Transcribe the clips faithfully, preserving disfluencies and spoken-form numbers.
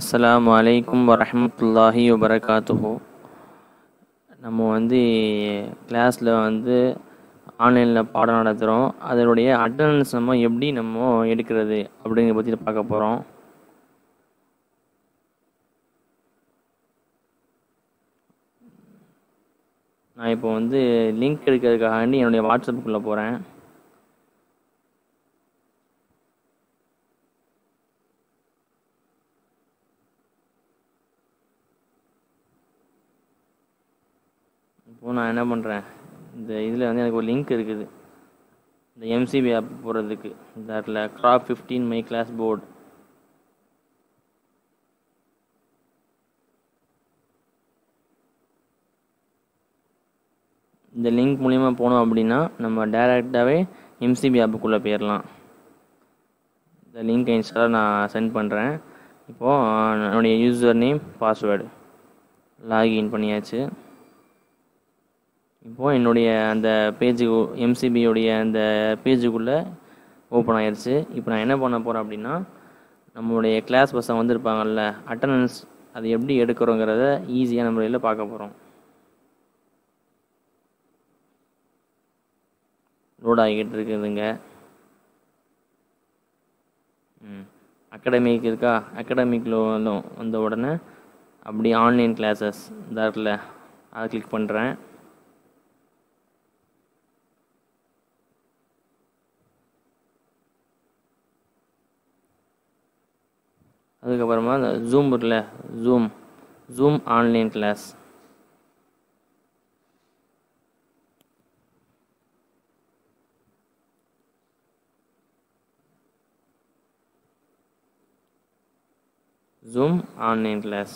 அஸ்ஸலாமு அலைக்கும் வரஹ்மத்துல்லாஹி வபரகாத்துஹு. நம்ம வந்து கிளாஸில் வந்து ஆன்லைனில் பாடம் நடத்துகிறோம். அதனுடைய அட்டண்டன்ஸ் நம்ம எப்படி நம்ம எடுக்கிறது அப்படிங்கிற பற்றி பார்க்க போகிறோம். நான் இப்போ வந்து லிங்க் எடுக்கிறதுக்காக என்னுடைய வாட்ஸ்அப்புக்குள்ளே போகிறேன். இப்போது நான் என்ன பண்ணுறேன், இந்த இதில் வந்து எனக்கு ஒரு லிங்க் இருக்குது இந்த எம்சிபி ஆப் போகிறதுக்கு. இந்த இடத்துல crop fifteen my class board இந்த லிங்க் மூலிமா போனோம் அப்படின்னா நம்ம டைரெக்டாகவே எம்சிபி ஆப்புக்குள்ளே போயிடலாம். இந்த லிங்க் இன்ஸ்டாலாக நான் சென்ட் பண்ணுறேன். இப்போது என்னுடைய யூசர் நேம் பாஸ்வேர்டு லாகின் பண்ணியாச்சு. இப்போது என்னுடைய அந்த பேஜுக்கு எம்சிபியோடைய அந்த பேஜுக்குள்ளே ஓப்பன் ஆகிடுச்சு. இப்போ நான் என்ன பண்ண போகிறேன் அப்படின்னா, நம்மளுடைய கிளாஸ் பசங்க வந்துருப்பாங்கள்ல, அட்டண்டன்ஸ் அது எப்படி எடுக்கிறோங்கிறத ஈஸியாக நம்ம இதில் பார்க்க போகிறோம். லோட் ஆகிக்கிட்டு இருக்குதுங்க. ம் அகாடமிக் இருக்கா, அகாடமிக்கில் வந்த உடனே அப்படி ஆன்லைன் கிளாஸஸ் இந்த இடத்துல அதை கிளிக் பண்ணுறேன். அதுக்கப்புறமா இந்த ஜூம் இருக்குல்ல, zoom zoom online class zoom online class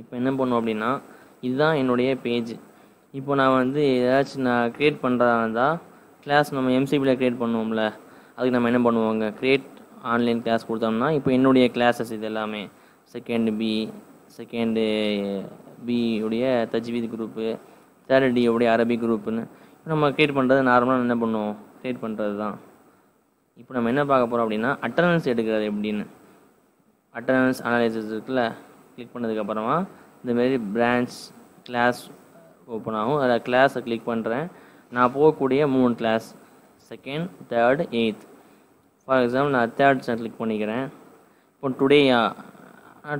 இப்போ என்ன பண்ணுவோம் அப்படின்னா, இதுதான் என்னுடைய பேஜ். இப்போ நான் வந்து ஏதாச்சும் நான் க்ரியேட் பண்ணுறதா இருந்தால் கிளாஸ் நம்ம எம்சிபியில் க்ரியேட் பண்ணுவோம்ல, அதுக்கு நம்ம என்ன பண்ணுவோங்க, க்ரியேட் ஆன்லைன் கிளாஸ் கொடுத்தோம்னா இப்போ என்னுடைய கிளாஸஸ் இது எல்லாமே செகண்ட் பி செகண்டு பியுடைய தஜ்வீத் குரூப்பு, தேர்ட் டியோடைய அரபிக் குரூப்புன்னு நம்ம க்ரியேட் பண்ணுறது நார்மலாக என்ன பண்ணுவோம், க்ரியேட் பண்ணுறது தான். இப்போ நம்ம என்ன பார்க்க போகிறோம் அப்படின்னா, அட்டண்டன்ஸ் எடுக்கிறது எப்படின்னு. அட்டண்டன்ஸ் அனாலிசிஸ் இருக்குல்ல, கிளிக் பண்ணதுக்கப்புறமா இந்தமாரி பிரான்ச் கிளாஸ் ஓப்பன் ஆகும். அதில் கிளாஸை கிளிக் பண்ணுறேன். நான் போகக்கூடிய மூணு class second third eight. For example நான் தேர்ட் சார் கிளிக் பண்ணிக்கிறேன். இப்போ டுடேயா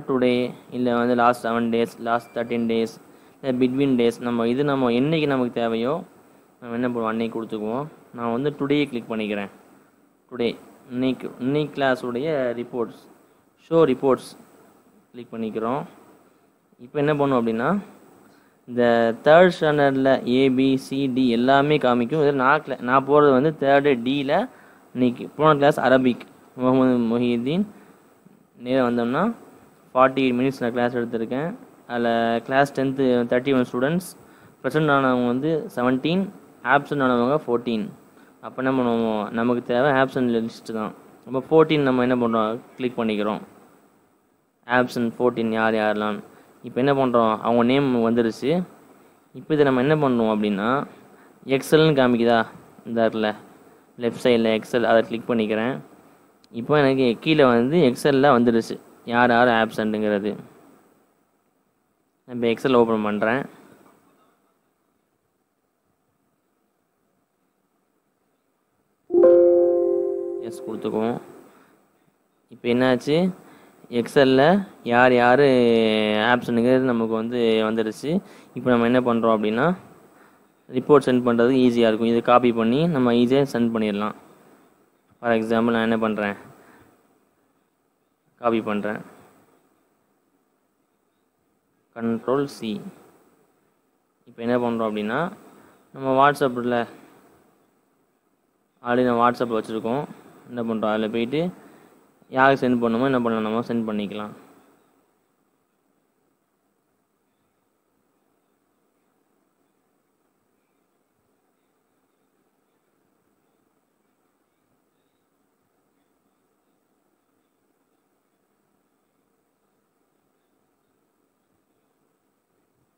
டுடே இல்லை வந்து last seven days last thirteen days இல்லை பிட்வீன் டேஸ், நம்ம இது நம்ம என்றைக்கு நமக்கு தேவையோ நம்ம என்ன பண்ணுவோம் அன்னைக்கு கொடுத்துக்குவோம். நான் வந்து டுடேயை கிளிக் பண்ணிக்கிறேன். டுடே இன்னைக்கு இன்னைக்கு கிளாஸுடைய ரிப்போர்ட்ஸ் ஷோ ரிப்போர்ட்ஸ் கிளிக் பண்ணிக்கிறோம். இப்போ என்ன பண்ணுவோம் அப்படின்னா, இந்த தேர்ட் ஸ்டாண்டர்டில் ஏபிசிடி எல்லாமே காமிக்கும். இதில் நான் கிளா நான் போகிறது வந்து தேர்டு டியில் இன்னைக்கு போன கிளாஸ் அரபிக் முகமது மொஹிதீன். நேராக வந்தோம்னா ஃபார்ட்டி எயிட் மினிட்ஸ் நான் கிளாஸ் எடுத்திருக்கேன். அதில் class tenth thirty one students, present ஆனவங்க வந்து செவன்டீன், ஆப்சன்ட் ஆனவங்க ஃபோர்டீன். அப்போ என்ன பண்ணுவோம், நமக்கு தேவை ஆப்சன்ட் லிஸ்ட்டு தான். அப்போ ஃபோர்டீன் நம்ம என்ன பண்ணுறோம் கிளிக் பண்ணிக்கிறோம். ஆப்சன்ட் ஃபோர்டீன் யார் யாரெலாம் இப்போ என்ன பண்ணுறோம், அவங்க நேம் வந்துருச்சு. இப்போ இதை நம்ம என்ன பண்ணுவோம் அப்படின்னா, எக்ஸல்னு காமிக்குதா இந்த இடத்துல லெஃப்ட் சைடில் எக்ஸல், அதை கிளிக் பண்ணிக்கிறேன். இப்போ எனக்கு கீழே வந்து எக்ஸலில் வந்துடுச்சு யார் யார் ஆப்சண்ட்டுங்கிறது. இப்போ எக்ஸல் ஓப்பன் பண்ணுறேன். எஸ் கொடுத்துக்குவோம். இப்போ என்னாச்சு, எக்ஸலில் யார் யார் ஆப்சண்ட்டுங்கிறது நமக்கு வந்து வந்துடுச்சு. இப்போ நம்ம என்ன பண்ணுறோம் அப்படின்னா, ரிப்போர்ட் சென்ட் பண்ணுறது ஈஸியாக இருக்கும். இதை காப்பி பண்ணி நம்ம ஈஸியாக சென்ட் பண்ணிடலாம். ஃபார் எக்ஸாம்பிள் நான் என்ன பண்ணுறேன், காப்பி பண்ணுறேன், கண்ட்ரோல் சி. இப்போ என்ன பண்ணுறோம் அப்படின்னா, நம்ம வாட்ஸ்அப்பில் ஆல்ரெடி நம்ம வாட்ஸ்அப்பில் வச்சுருக்கோம். என்ன பண்ணுறோம், அதில் போய்ட்டு யாருக்கு சென்ட் பண்ணுமோ என்ன பண்ணலாம், நம்ம சென்ட் பண்ணிக்கலாம்.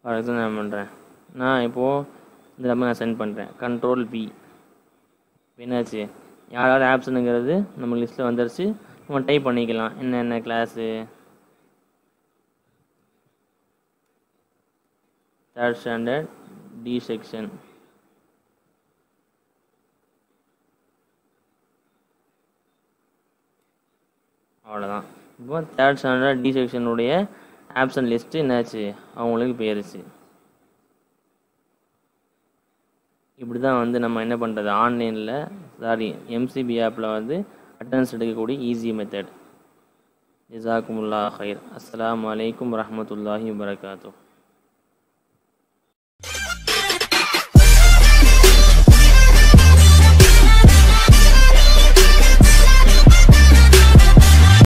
ஃபார் எக்ஸாம்பிள் நான் பண்ணுறேன், நான் இப்போது இந்த நம்ம நான் சென்ட் பண்ணுறேன் கண்ட்ரோல் பி. என்னாச்சு யார் யார் ஆப்ஷனுங்கிறது நம்ம லிஸ்ட்டில் வந்துருச்சு. நம்ம டைப் பண்ணிக்கலாம் என்னென்ன class third standard D section. அவ்வளோதான். இப்போ தேர்ட் ஸ்டாண்டர்ட் டி செக்ஷனுடைய ஆப்ஷன் லிஸ்ட்டு என்னாச்சு அவங்களுக்கு போயிருச்சு. இப்படி தான் வந்து நம்ம என்ன பண்ணுறது ஆன்லைனில் சாரி எம்சிபி ஆப்பில் வந்து அட்டெண்டன்ஸ் எடுக்கக்கூடிய ஈஸி மெத்தட். ஜஸாக்குமுல்லாஹ் ஹைர். அஸ்ஸலாமு அலைக்கும் வரஹ்மத்துல்லாஹி வபரகாத்துஹ்.